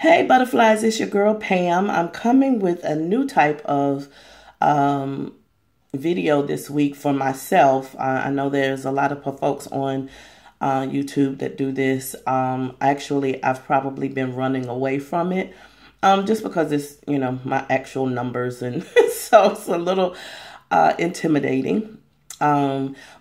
Hey Butterflies, it's your girl Pam. I'm coming with a new type of video this week for myself. I know there's a lot of folks on YouTube that do this. Actually, I've probably been running away from it just because it's, you know, my actual numbers. And so it's a little intimidating.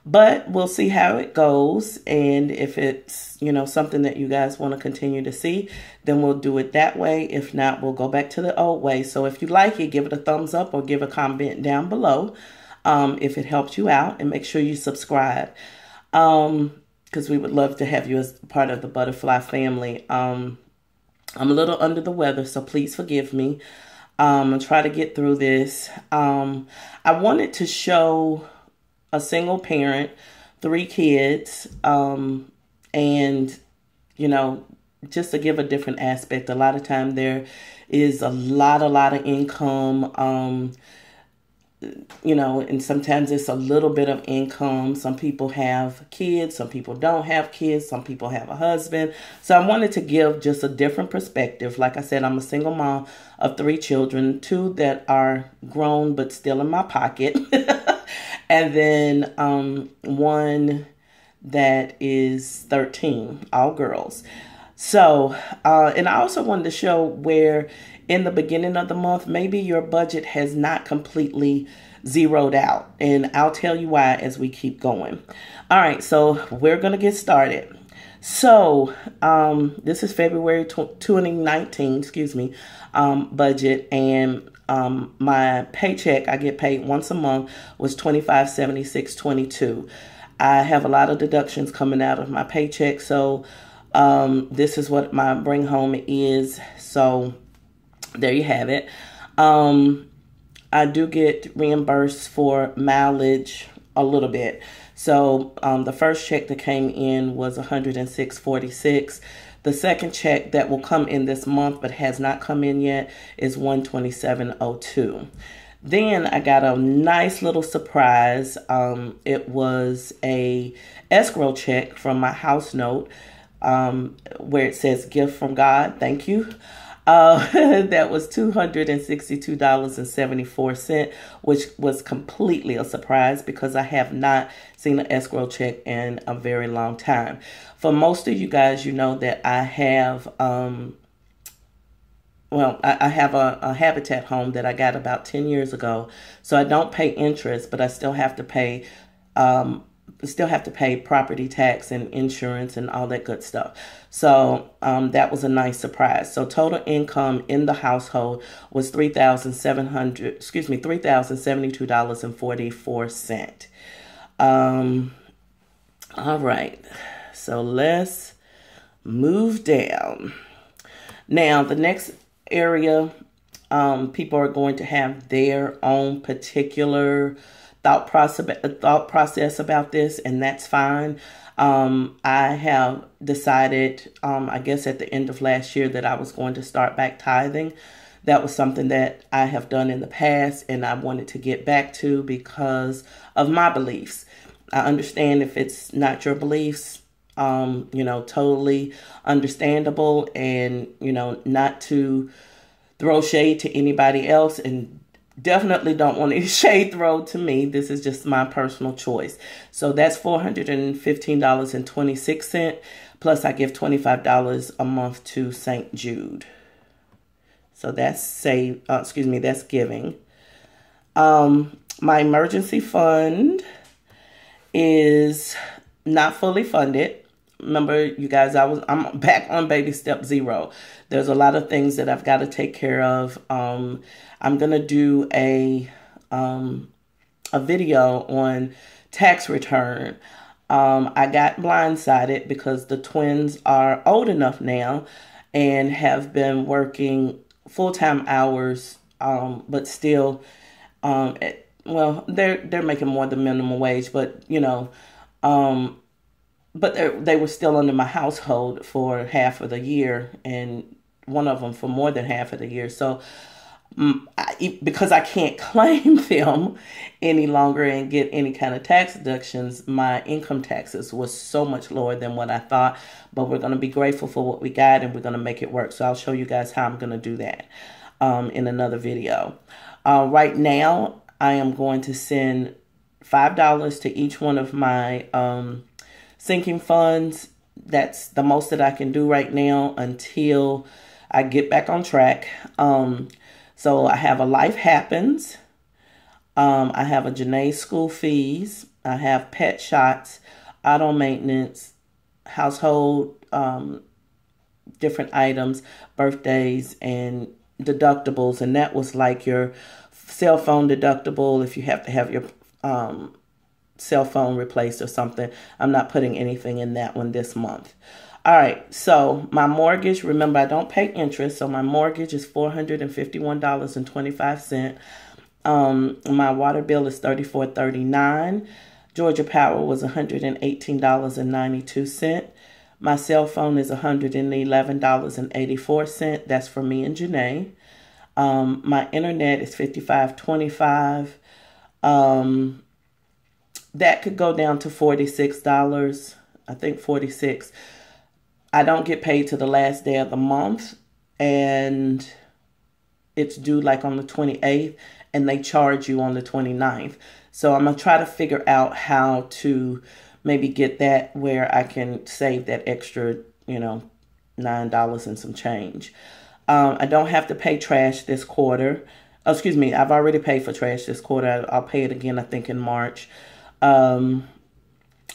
But we'll see how it goes. And if it's, you know, something that you guys want to continue to see, then we'll do it that way. If not, we'll go back to the old way. So if you like it, give it a thumbs up or give a comment down below. If it helps you out, and make sure you subscribe. Cause we would love to have you as part of the Butterfly family. I'm a little under the weather, so please forgive me. I'll try to get through this. I wanted to show a single parent, 3 kids, and, you know, just to give a different aspect. A lot of time there is a lot of income, you know, and sometimes it's a little bit of income. Some people have kids, some people don't have kids, some people have a husband. So I wanted to give just a different perspective. Like I said, I'm a single mom of 3 children, 2 that are grown but still in my pocket. And then one that is 13, all girls. So, and I also wanted to show where in the beginning of the month, maybe your budget has not completely zeroed out. And I'll tell you why as we keep going. All right, so we're going to get started. So, this is February 2019, excuse me, budget, and my paycheck, I get paid once a month, was $25.76.22. I have a lot of deductions coming out of my paycheck, so this is what my bring home is. So there you have it. I do get reimbursed for mileage a little bit. So the first check that came in was $106.46. The second check that will come in this month but has not come in yet is $127.02. Then I got a nice little surprise. It was a escrow check from my house note where it says gift from God. Thank you. That was $262.74, which was completely a surprise because I have not seen an escrow check in a very long time. For most of you guys, you know that I have, well, I have a Habitat home that I got about 10 years ago. So I don't pay interest, but I still have to pay, property tax and insurance and all that good stuff. So that was a nice surprise. So total income in the household was $3,072.44. All right. So let's move down. Now the next area, people are going to have their own particular thought process about this, and that's fine. I have decided, I guess at the end of last year, that I was going to start back tithing. That was something that I have done in the past, and I wanted to get back to because of my beliefs. I understand if it's not your beliefs, you know, totally understandable, and, you know, not to throw shade to anybody else, and definitely don't want any shade thrown to me. This is just my personal choice. So that's $415.26. Plus I give $25 a month to Saint Jude. So that's that's giving. My emergency fund is not fully funded. Remember, you guys, I'm back on baby step 0. There's a lot of things that I've got to take care of. I'm going to do a video on tax return. I got blindsided because the twins are old enough now and have been working full-time hours, but still, well, they're making more than minimum wage, but, you know, but they were still under my household for half of the year, and one of them for more than half of the year. So because I can't claim them any longer and get any kind of tax deductions, my income taxes was so much lower than what I thought. But we're going to be grateful for what we got, and we're going to make it work. So I'll show you guys how I'm going to do that in another video. Right now, I am going to send $5 to each one of my sinking funds. That's the most that I can do right now until I get back on track. So I have a Life Happens. I have a Janae's school fees. I have pet shots, auto maintenance, household, different items, birthdays, and deductibles. And that was like your cell phone deductible if you have to have your cell phone replaced or something. I'm not putting anything in that one this month. All right, so my mortgage, remember I don't pay interest, so my mortgage is $451.25. My water bill is $34.39. Georgia Power was $118.92. My cell phone is $111.84. That's for me and Janae. My internet is $55.25. That could go down to $46, I think $46. I don't get paid to the last day of the month, and it's due like on the 28th, and they charge you on the 29th. So I'm going to try to figure out how to maybe get that where I can save that extra, you know, $9 and some change. I don't have to pay trash this quarter. Oh, excuse me, I've already paid for trash this quarter. I'll pay it again, I think, in March.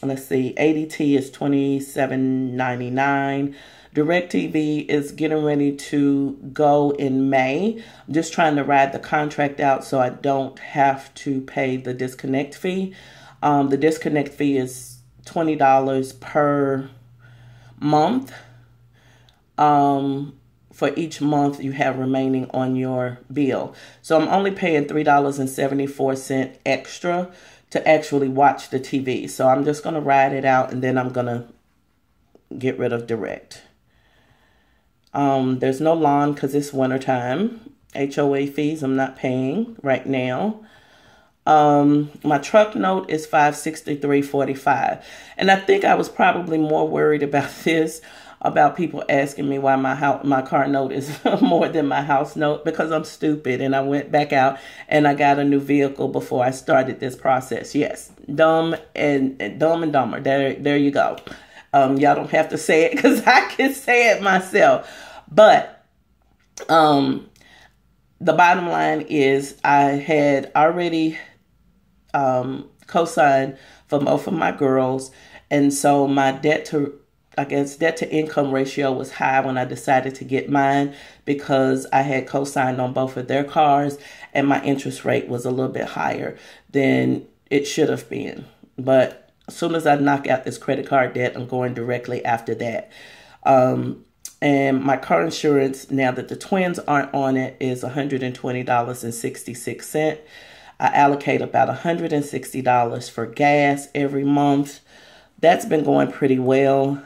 Let's see, ADT is $27.99. Direct TV is getting ready to go in May. I'm just trying to ride the contract out so I don't have to pay the disconnect fee. The disconnect fee is $20 per month. For each month you have remaining on your bill. So I'm only paying $3.74 extra to actually watch the TV. So I'm just going to ride it out, and then I'm going to get rid of Direct. There's no lawn because it's wintertime. HOA fees I'm not paying right now. My truck note is $563.45. And I think I was probably more worried about this, about people asking me why my car note is more than my house note, because I'm stupid and I went back out and I got a new vehicle before I started this process. Yes, dumb and dumber. There you go. Y'all don't have to say it because I can say it myself. But the bottom line is I had already co-signed for both of my girls, and so my debt to income ratio was high when I decided to get mine because I had co-signed on both of their cars, and my interest rate was a little bit higher than it should have been. But as soon as I knock out this credit card debt, I'm going directly after that. And my car insurance, now that the twins aren't on it, is $120.66. I allocate about $160 for gas every month. That's been going pretty well.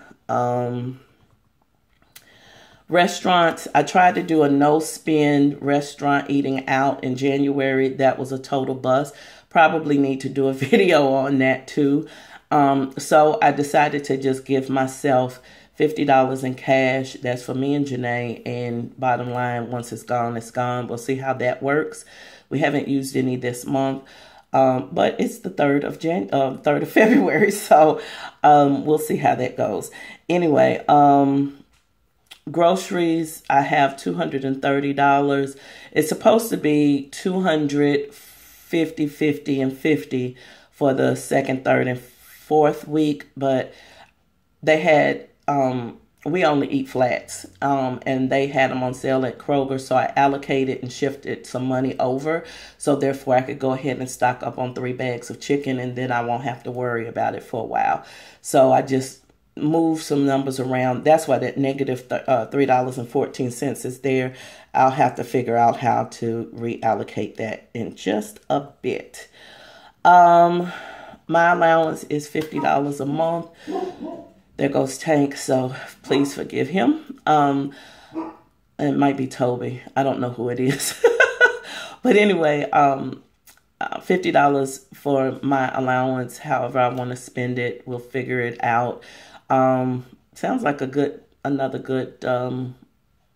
Restaurants, I tried to do a no-spend restaurant eating out in January. That was a total bust. Probably need to do a video on that too. So I decided to just give myself $50 in cash. That's for me and Janae. And bottom line, once it's gone, it's gone. We'll see how that works. We haven't used any this month. But it's the 3rd of February, so we'll see how that goes. Anyway, groceries, I have $230. It's supposed to be $250, $50, and $50 for the 2nd, 3rd, and 4th week, but they had we only eat flats, and they had them on sale at Kroger, so I allocated and shifted some money over, so therefore I could go ahead and stock up on 3 bags of chicken, and then I won't have to worry about it for a while. So I just moved some numbers around. That's why that negative $3.14 is there. I'll have to figure out how to reallocate that in just a bit. My allowance is $50 a month. There goes Tank, so please forgive him. It might be Toby. I don't know who it is. But anyway, $50 for my allowance. However I want to spend it, we'll figure it out. Sounds like a good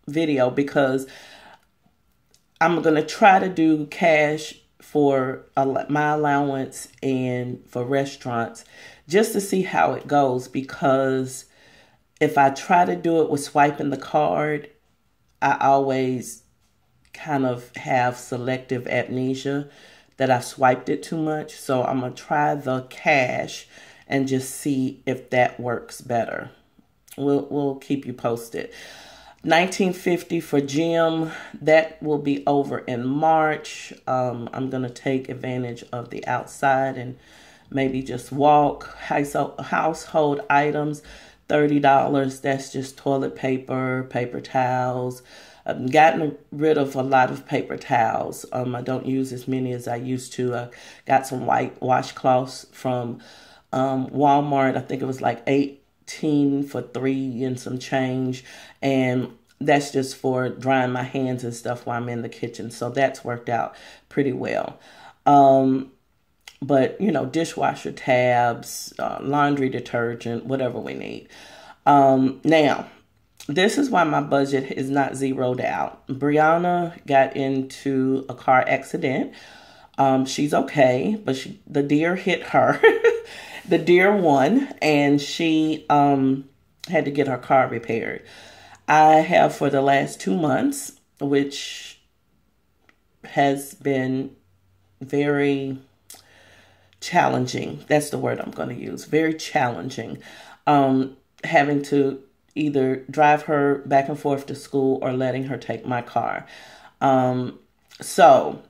video, because I'm going to try to do cash for my allowance and for restaurants, just to see how it goes. Because if I try to do it with swiping the card, I always kind of have selective amnesia that I've swiped it too much. So I'm going to try the cash and just see if that works better. We'll keep you posted. $19.50 for gym. That will be over in March. I'm going to take advantage of the outside and maybe just walk. Household items, $30. That's just toilet paper, paper towels. I've gotten rid of a lot of paper towels. I don't use as many as I used to. I got some white washcloths from Walmart. I think it was like $8 for $3 and some change, and that's just for drying my hands and stuff while I'm in the kitchen, so that's worked out pretty well. But you know, dishwasher tabs, laundry detergent, whatever we need. Now this is why my budget is not zeroed out. Brianna got into a car accident. She's okay, but the deer hit her. The deer won, and she had to get her car repaired. I have for the last 2 months, which has been very challenging. That's the word I'm going to use. Very challenging. Having to either drive her back and forth to school or letting her take my car. So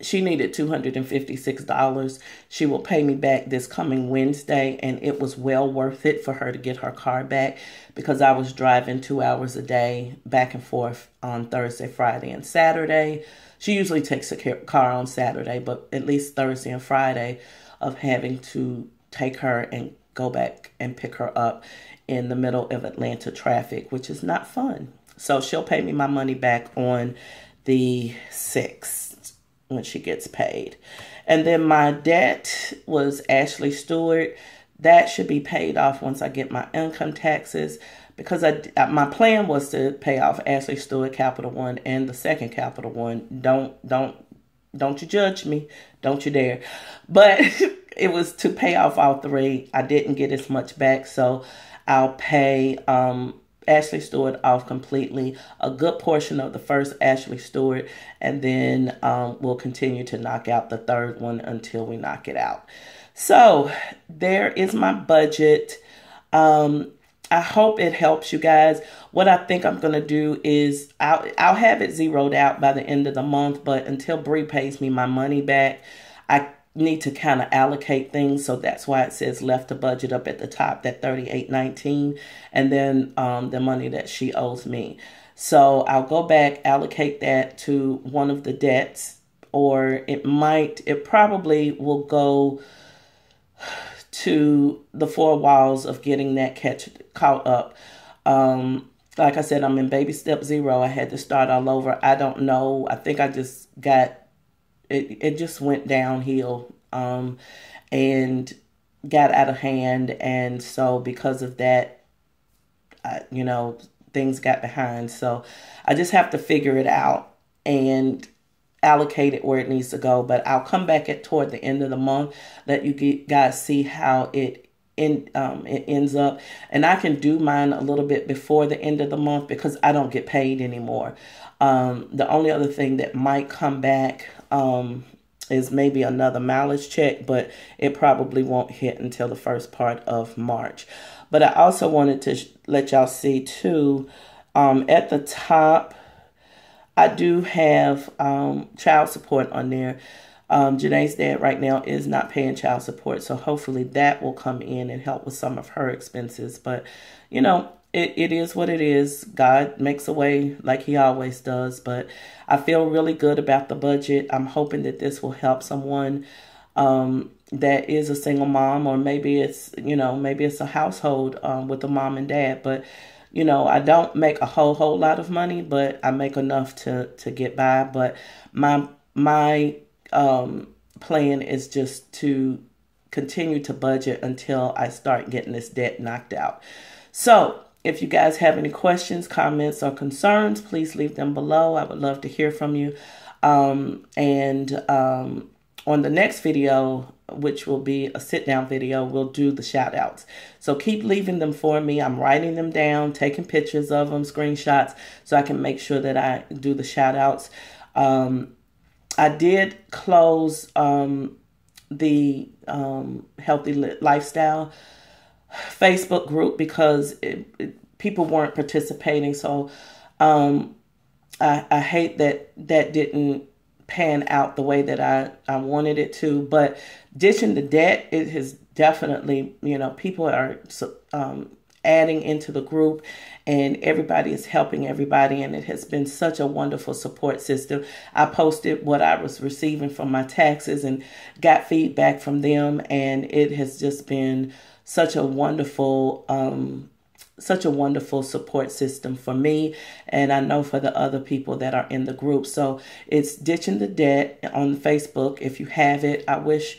she needed $256. She will pay me back this coming Wednesday, and it was well worth it for her to get her car back, because I was driving 2 hours a day back and forth on Thursday, Friday, and Saturday. She usually takes the car on Saturday, but at least Thursday and Friday of having to take her and go back and pick her up in the middle of Atlanta traffic, which is not fun. So she'll pay me my money back on the 6th. When she gets paid. And then my debt was Ashley Stewart. That should be paid off once I get my income taxes, because my plan was to pay off Ashley Stewart, Capital One, and the second Capital One. Don't you judge me. Don't you dare. But it was to pay off all three. I didn't get as much back, so I'll pay Ashley Stewart off completely, a good portion of the first Ashley Stewart, and then we'll continue to knock out the third one until we knock it out. So there is my budget. I hope it helps you guys. What I think I'm going to do is I'll have it zeroed out by the end of the month, but until Bree pays me my money back, I need to kind of allocate things. So that's why it says left the budget up at the top, that $38.19, and then the money that she owes me. So I'll go back, allocate that to one of the debts, or it probably will go to the four walls of getting that caught up. Like I said, I'm in baby step zero. I had to start all over. I don't know. I think I just got It just went downhill and got out of hand. And so because of that, things got behind. So I just have to figure it out and allocate it where it needs to go. But I'll come back toward the end of the month, let you guys see how it ends up. And I can do mine a little bit before the end of the month, because I don't get paid anymore. The only other thing that might come back is maybe another mileage check, but it probably won't hit until the first part of March. But I also wanted to let y'all see too, at the top, I do have child support on there. Janae's dad right now is not paying child support, so hopefully that will come in and help with some of her expenses. But, you know, it is what it is. God makes a way like he always does. But I feel really good about the budget. I'm hoping that this will help someone that is a single mom, or maybe it's a household with a mom and dad. But You know, I don't make a whole lot of money, but I make enough to get by. But my plan is just to continue to budget until I start getting this debt knocked out. So if you guys have any questions, comments, or concerns, please leave them below. I would love to hear from you. And on the next video, which will be a sit-down video, we'll do the shout-outs. So keep leaving them for me. I'm writing them down, taking pictures of them, screenshots, so I can make sure that I do the shout-outs. I did close the Healthy Lifestyle Facebook group because people weren't participating. So I hate that didn't pan out the way that I wanted it to, but Ditching the Debt, it has definitely, you know, people are adding into the group and everybody is helping everybody, and it has been such a wonderful support system. I posted what I was receiving from my taxes and got feedback from them, and it has just been such a wonderful support system for me, and I know for the other people that are in the group. So it's Ditching the Debt on Facebook if you have it. I wish,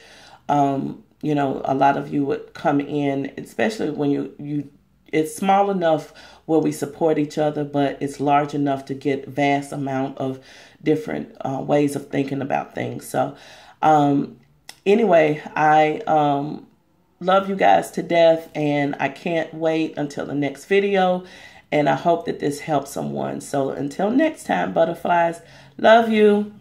you know, a lot of you would come in, especially when you it's small enough where we support each other, but it's large enough to get vast amount of different ways of thinking about things. So anyway, I love you guys to death, and I can't wait until the next video, and I hope that this helps someone. So until next time, butterflies, love you.